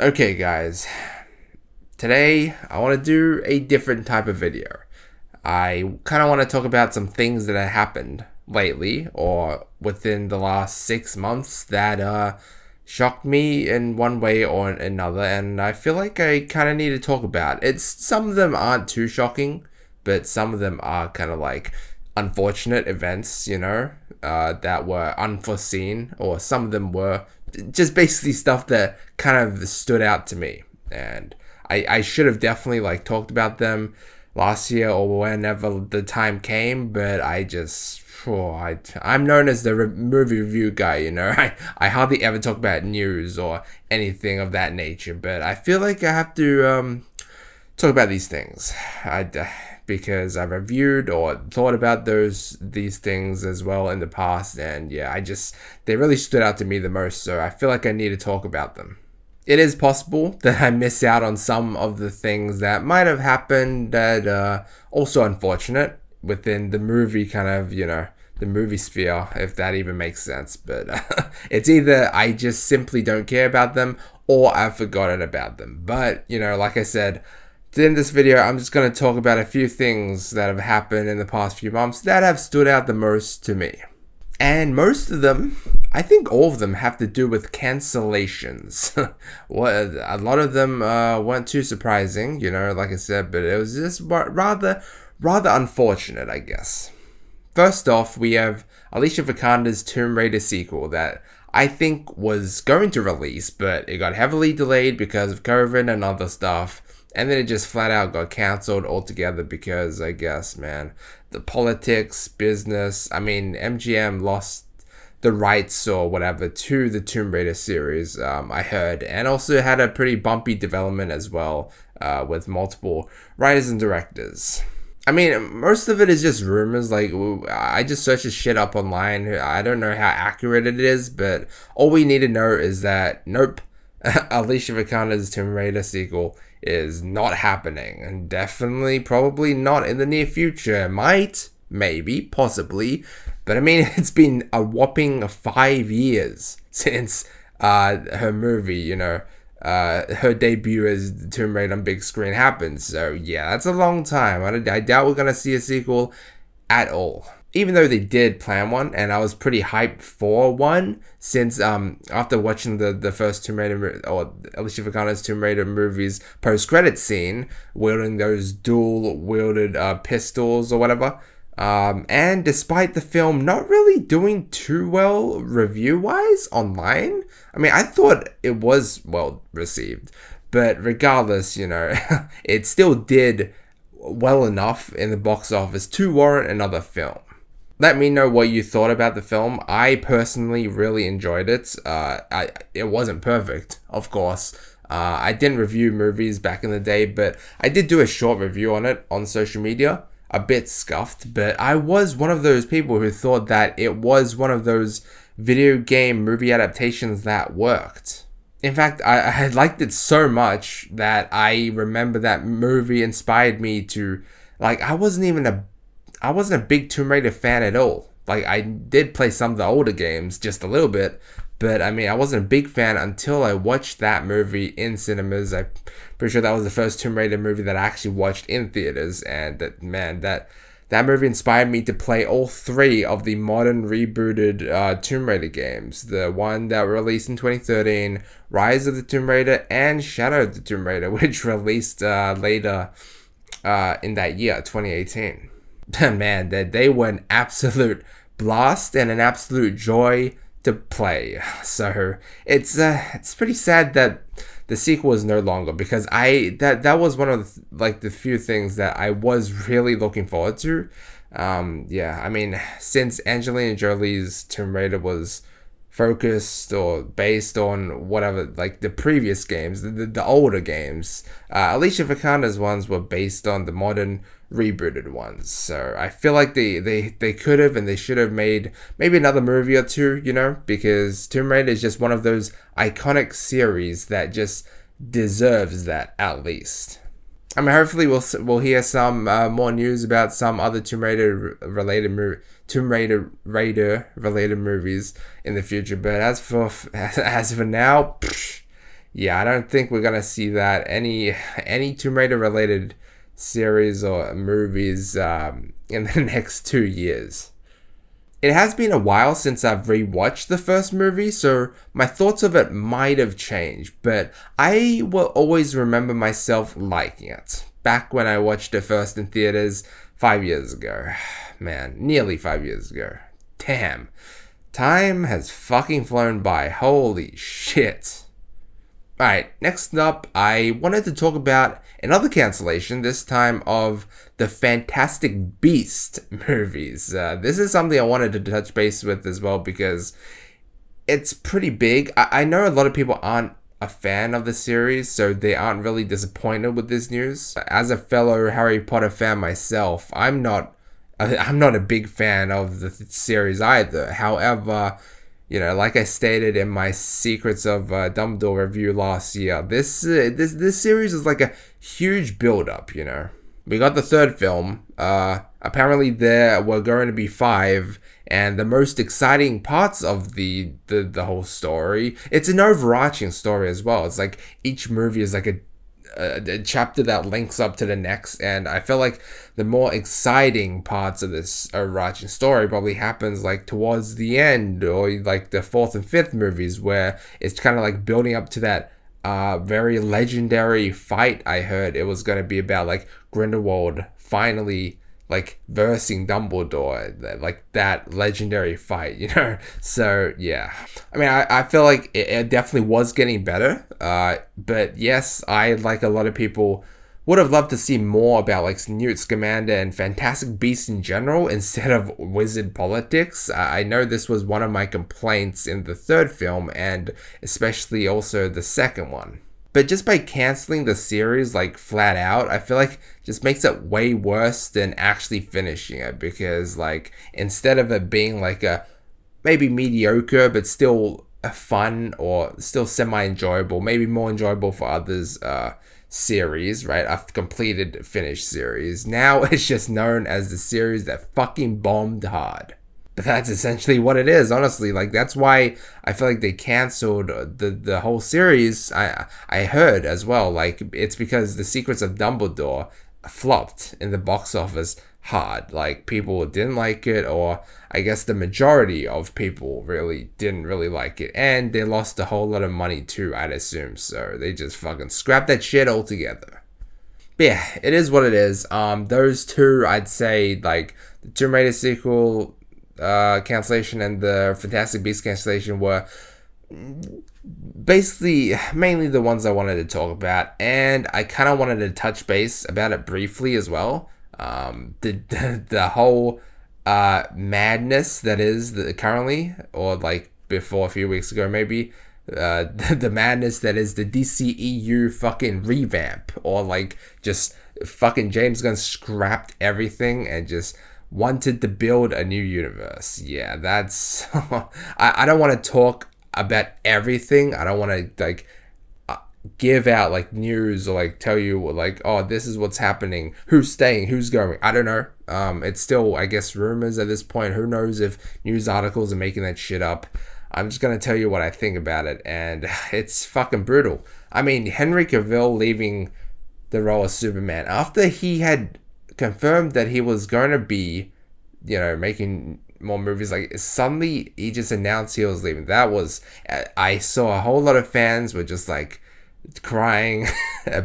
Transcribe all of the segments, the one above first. Okay guys, today I want to do a different type of video. I kind of want to talk about some things that have happened lately or within the last 6 months that shocked me in one way or another, and I feel like I kind of need to talk about it. Some of them aren't too shocking, but some of them are kind of like unfortunate events, you know, that were unforeseen, or some of them were just basically stuff that kind of stood out to me, and I should have definitely like talked about them last year or whenever the time came, but I just, I'm known as the movie review guy, you know. I hardly ever talk about news or anything of that nature, but I feel like I have to talk about these things because I've reviewed or thought about these things as well in the past, and yeah, they really stood out to me the most, so I feel like I need to talk about them. It is possible that I miss out on some of the things that might have happened that are also unfortunate within the movie kind of, you know, the movie sphere, if that even makes sense, but it's either I just simply don't care about them or I've forgotten about them. But, you know, like I said, in this video, I'm just going to talk about a few things that have happened in the past few months that have stood out the most to me. And most of them, I think all of them, have to do with cancellations. A lot of them weren't too surprising, you know, like I said, but it was just rather unfortunate, I guess. First off, we have Alicia Vikander's Tomb Raider sequel that I think was going to release, but it got heavily delayed because of COVID and other stuff. And then it just flat out got cancelled altogether because, I guess, man, the politics, business, I mean, MGM lost the rights or whatever to the Tomb Raider series, I heard. And also had a pretty bumpy development as well, with multiple writers and directors. I mean, most of it is just rumors. Like, I just search this shit up online. I don't know how accurate it is, but all we need to know is that, nope, Alicia Vikander's Tomb Raider sequel is not happening, and definitely probably not in the near future. Might, maybe, possibly, but I mean, it's been a whopping 5 years since her movie, you know, her debut as Tomb Raider on big screen happened. So yeah, that's a long time. I doubt we're gonna see a sequel at all, even though they did plan one, and I was pretty hyped for one, since after watching the first Tomb Raider, or Alicia Vikander's Tomb Raider movies post-credit scene, wielding those dual-wielded pistols or whatever, and despite the film not really doing too well review-wise online, I mean, I thought it was well received, but regardless, you know, it still did well enough in the box office to warrant another film. Let me know what you thought about the film. I personally really enjoyed it. It wasn't perfect, of course. I didn't review movies back in the day, but I did do a short review on it on social media. A bit scuffed, but I was one of those people who thought that it was one of those video game movie adaptations that worked. In fact, I liked it so much that I remember that movie inspired me to, like, I wasn't a big Tomb Raider fan at all. Like, I did play some of the older games, just a little bit, but I mean, I wasn't a big fan until I watched that movie in cinemas. I'm pretty sure that was the first Tomb Raider movie that I actually watched in theaters, and that, man, that movie inspired me to play all three of the modern rebooted Tomb Raider games. The one that were released in 2013, Rise of the Tomb Raider, and Shadow of the Tomb Raider, which released later in that year, 2018. Man, they were an absolute blast and an absolute joy to play. So it's pretty sad that the sequel is no longer, because that was one of the, like, the few things that I was really looking forward to. Yeah, I mean, since Angelina Jolie's Tomb Raider was focused or based on whatever, like, the previous games, the older games, Alicia Vikander's ones were based on the modern rebooted ones, so I feel like they could have and they should have made maybe another movie or two, you know, because Tomb Raider is just one of those iconic series that just deserves that, at least. I mean, hopefully we'll hear some more news about some other Tomb Raider related movies in the future. But as for now, psh, yeah, I don't think we're gonna see that any Tomb Raider related series or movies in the next 2 years. It has been a while since I've rewatched the first movie, so my thoughts of it might have changed, but I will always remember myself liking it. Back when I watched it first in theaters 5 years ago. Man, nearly 5 years ago. Damn. Time has fucking flown by. Holy shit. Alright, next up, I wanted to talk about another cancellation, this time of the Fantastic Beasts movies. This is something I wanted to touch base with as well because it's pretty big. I know a lot of people aren't a fan of the series, so they aren't really disappointed with this news. As a fellow Harry Potter fan myself, I'm not a big fan of the series either. However, you know, like I stated in my Secrets of Dumbledore review last year, this series is like a huge build-up, you know. We got the third film. Apparently there were going to be 5, and the most exciting parts of the whole story, it's an overarching story as well. It's like each movie is like a chapter that links up to the next, and I feel like the more exciting parts of this overarching story probably happens like towards the end, or like the 4th and 5th movies, where it's kind of like building up to that very legendary fight. I heard it was going to be about like Grindelwald finally like versing Dumbledore, like that legendary fight, you know? So yeah, I mean, I feel like it definitely was getting better, but yes, I, like a lot of people, would have loved to see more about like Newt Scamander and Fantastic Beasts in general instead of wizard politics. I know this was one of my complaints in the 3rd film, and especially also the 2nd one. But just by cancelling the series like flat out, I feel like just makes it way worse than actually finishing it, because like instead of it being like a maybe mediocre but still a fun or still semi-enjoyable, maybe more enjoyable for others series, right? I've completed finished series. Now it's just known as the series that fucking bombed hard. But that's essentially what it is, honestly. Like, that's why I feel like they cancelled the whole series. I heard as well, like, it's because The Secrets of Dumbledore flopped in the box office hard. Like, people didn't like it, or I guess the majority of people really didn't really like it. And they lost a whole lot of money too, I'd assume. So they just fucking scrapped that shit altogether. But yeah, it is what it is. Those two, I'd say, like, the Tomb Raider sequel cancellation and the Fantastic Beasts cancellation were basically mainly the ones I wanted to talk about, and I kind of wanted to touch base about it briefly as well. The whole madness that is currently, or like before a few weeks ago maybe, the madness that is the DCEU fucking revamp, or like just fucking James Gunn scrapped everything and just wanted to build a new universe. Yeah, that's I don't want to talk about everything. I don't want to like give out like news, or like tell you like, oh, this is what's happening, who's staying, who's going. I don't know. It's still, I guess, rumors at this point. Who knows if news articles are making that shit up. I'm just gonna tell you what I think about it, and it's fucking brutal. I mean, Henry Cavill leaving the role of Superman after he had confirmed that he was going to be, you know, making more movies, like suddenly he just announced he was leaving. That was, I saw a whole lot of fans were just like crying,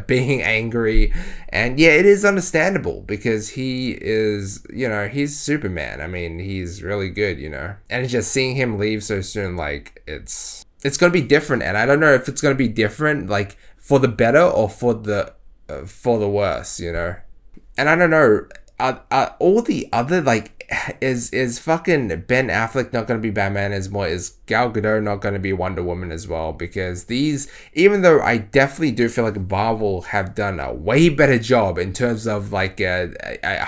being angry, and yeah, it is understandable because he is, you know, he's Superman. I mean, he's really good, you know, and just seeing him leave so soon, like it's going to be different, and I don't know if it's going to be different like for the better or for the worse, you know. And I don't know, are all the other, like, is fucking Ben Affleck not going to be Batman as more? Is Gal Gadot not going to be Wonder Woman as well? Because these, even though I definitely do feel like Marvel have done a way better job in terms of, like, a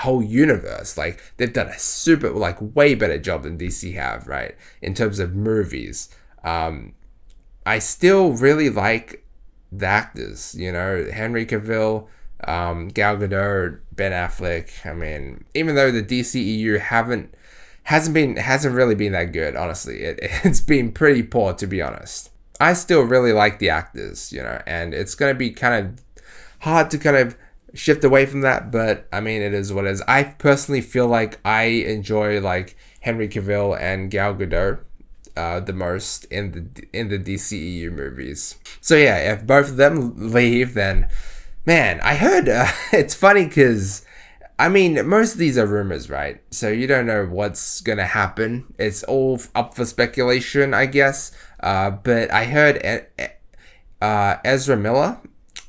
whole universe. Like, they've done a super, like, way better job than DC have, right? In terms of movies. I still really like the actors, you know, Henry Cavill, Gal Gadot, Ben Affleck. I mean, even though the DCEU hasn't really been that good, honestly, it's been pretty poor, to be honest. I still really like the actors, you know, and it's going to be kind of hard to kind of shift away from that, but I mean, it is what it is. I personally feel like I enjoy like Henry Cavill and Gal Gadot the most in the DCEU movies. So yeah, if both of them leave, then man, I heard it's funny because I mean, most of these are rumors, right? So you don't know what's gonna happen. It's all up for speculation, I guess. But I heard Ezra Miller,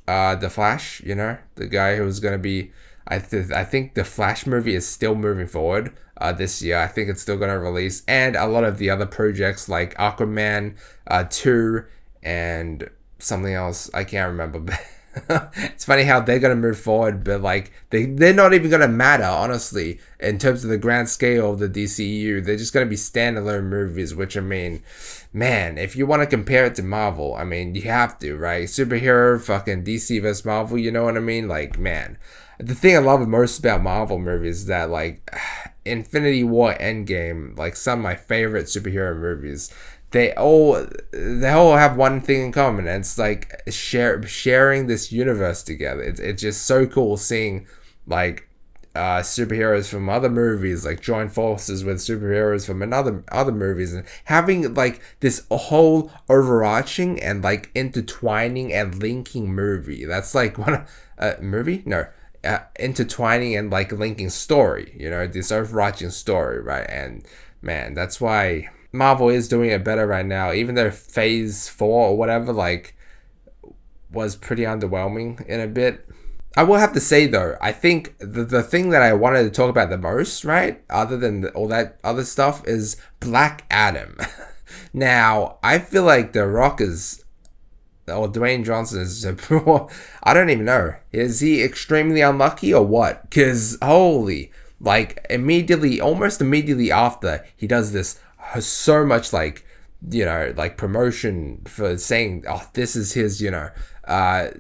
The Flash, you know, the guy who was gonna be, I think the Flash movie is still moving forward this year. I think it's still gonna release, and a lot of the other projects like Aquaman 2 and something else I can't remember. But it's funny how they're gonna move forward, but like they're not even gonna matter, honestly, in terms of the grand scale of the DCEU. They're just gonna be standalone movies, which I mean, man, if you want to compare it to Marvel, I mean, you have to, right? Superhero fucking DC versus Marvel, you know what I mean? Like, man, the thing I love most about Marvel movies is that like Infinity War, Endgame, like some of my favorite superhero movies, they all have one thing in common, and it's like sharing this universe together. It's just so cool seeing like superheroes from other movies like join forces with superheroes from other movies, and having like this whole overarching and like intertwining and linking movie. That's like intertwining and like linking story, you know, this overarching story, right? And man, that's why Marvel is doing it better right now, even though Phase 4 or whatever like was pretty underwhelming in a bit. I will have to say though, I think the thing that I wanted to talk about the most, right, other than all that other stuff, is Black Adam. Now, I feel like The Rock is, or Dwayne Johnson is, I don't even know. Is he extremely unlucky or what? Because holy, like almost immediately after he does this, so much like, you know, like promotion for saying, oh, this is his, you know, a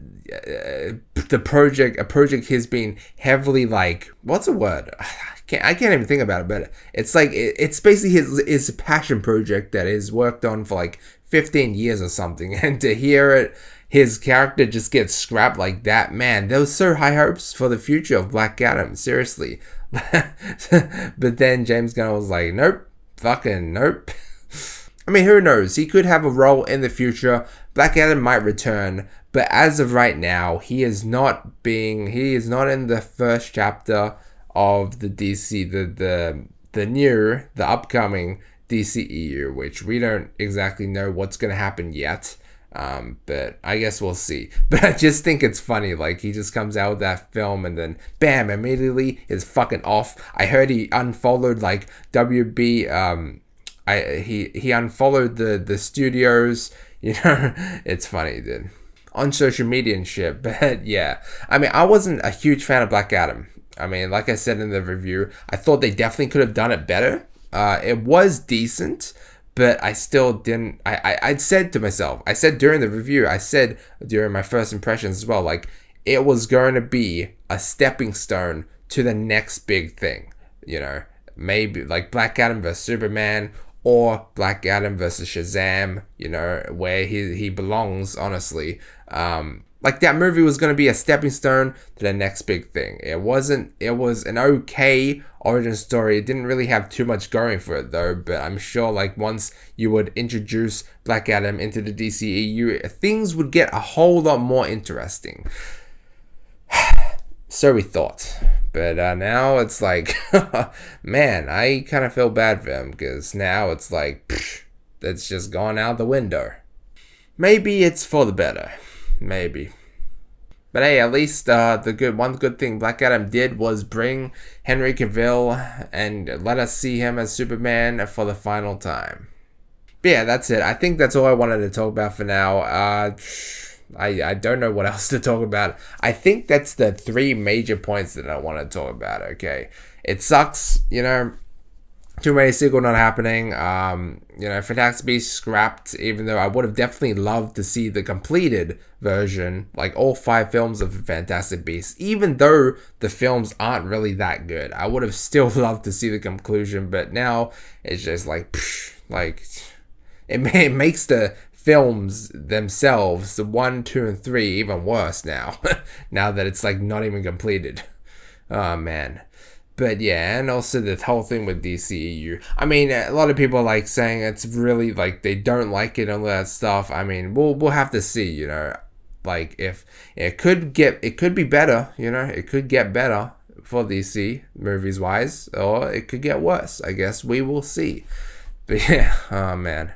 project has been heavily like, what's the word? I can't even think about it, but it's like it's basically his passion project that is worked on for like 15 years or something, and to hear it, his character just gets scrapped like that, man. There was so high hopes for the future of Black Adam, seriously. But then James Gunn was like, nope. Fucking nope. I mean, who knows? He could have a role in the future. Black Adam might return, but as of right now, he is not in the first chapter of the DC, the upcoming DCEU, which we don't exactly know what's going to happen yet. But I guess we'll see. But I just think it's funny, like he just comes out with that film and then bam, immediately is fucking off. I heard he unfollowed like WB, he unfollowed the studios, you know. It's funny, dude, on social media and shit. But yeah, I mean, I wasn't a huge fan of Black Adam. I mean, like I said in the review, I thought they definitely could have done it better. It was decent, but I still didn't, I said to myself, I said during the review, I said during my first impressions as well, like it was going to be a stepping stone to the next big thing, you know, maybe like Black Adam versus Superman or Black Adam versus Shazam, you know, where he belongs, honestly. Like that movie was going to be a stepping stone to the next big thing. It wasn't, it was an okay origin story. It didn't really have too much going for it though, but I'm sure like once you would introduce Black Adam into the DCEU, things would get a whole lot more interesting. So we thought, but now it's like, man, I kind of feel bad for him because now it's like, psh, that's just gone out the window. Maybe it's for the better. Maybe. But hey, at least one good thing Black Adam did was bring Henry Cavill and let us see him as Superman for the final time. But yeah, that's it. I think that's all I wanted to talk about for now. I don't know what else to talk about. I think that's the three major points that I want to talk about, okay? It sucks, you know, Tomb Raider sequel not happening. You know, Fantastic Beasts scrapped, even though I would have definitely loved to see the completed version, like all 5 films of Fantastic Beasts, even though the films aren't really that good. I would have still loved to see the conclusion, but now it's just like, psh, like it makes the films themselves, the 1, 2, and 3, even worse now. Now that it's like not even completed. Oh man. But yeah, and also the whole thing with DCEU. I mean, a lot of people are like saying it's really like they don't like it and all that stuff. I mean, we'll have to see, you know. Like if it could be better, you know, it could get better for DC movies wise, or it could get worse. I guess we will see. But yeah, oh man.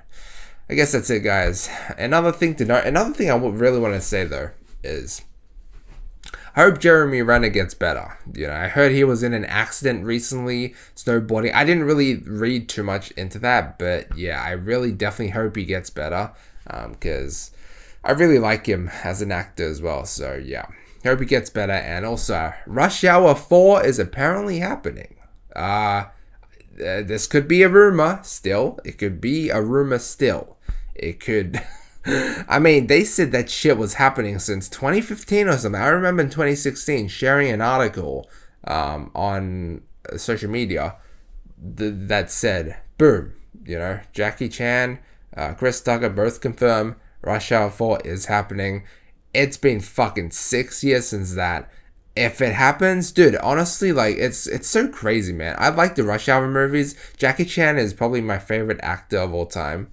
I guess that's it, guys. Another thing to note, another thing I really want to say though is, I hope Jeremy Renner gets better. You know, I heard he was in an accident recently, snowboarding. I didn't really read too much into that, but yeah, I really definitely hope he gets better, because I really like him as an actor as well. So yeah, hope he gets better. And also, Rush Hour 4 is apparently happening. This could be a rumor still. It could be a rumor still. It could. I mean, they said that shit was happening since 2015 or something. I remember in 2016 sharing an article on social media that said, boom, you know, Jackie Chan, Chris Tucker both confirm Rush Hour 4 is happening. It's been fucking 6 years since that. If it happens, dude, honestly, like, it's so crazy, man. I like the Rush Hour movies. Jackie Chan is probably my favorite actor of all time.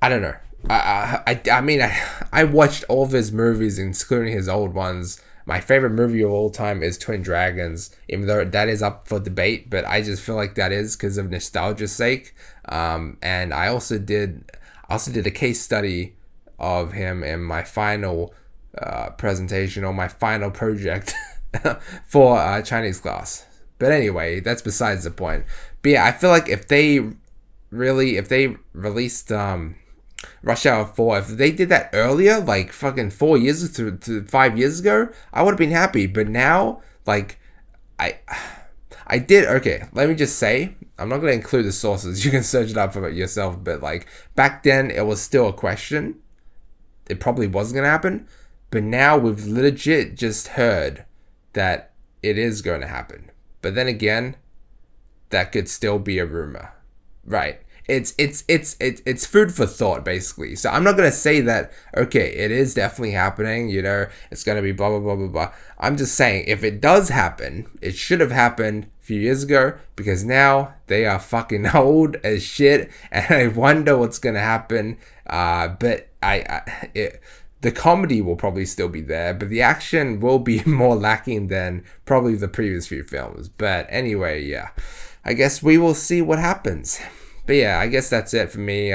I don't know. I mean, I watched all of his movies, including his old ones. My favorite movie of all time is Twin Dragons, even though that is up for debate, but I just feel like that is because of nostalgia's sake. And I also did a case study of him in my final presentation, or my final project for Chinese class. But anyway, that's besides the point. But yeah, I feel like if they released Rush Hour 4, if they did that earlier, like fucking 4 years to 5 years ago, I would have been happy. But now, like, I did, okay, let me just say, I'm not going to include the sources, you can search it up for yourself, but like, back then, it was still a question, it probably wasn't going to happen, but now we've legit just heard that it is going to happen. But then again, that could still be a rumor, right? It's food for thought, basically. So I'm not gonna say that, okay, it is definitely happening, you know, it's gonna be blah blah blah blah blah. I'm just saying, if it does happen, it should have happened a few years ago, because now they are fucking old as shit, and I wonder what's gonna happen. But the comedy will probably still be there, but the action will be more lacking than probably the previous few films. But anyway, yeah, I guess we will see what happens. But yeah, I guess that's it for me.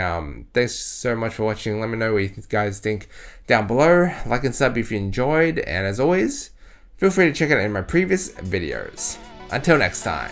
Thanks so much for watching. Let me know what you guys think down below. Like and sub if you enjoyed. And as always, feel free to check out any of my previous videos. Until next time.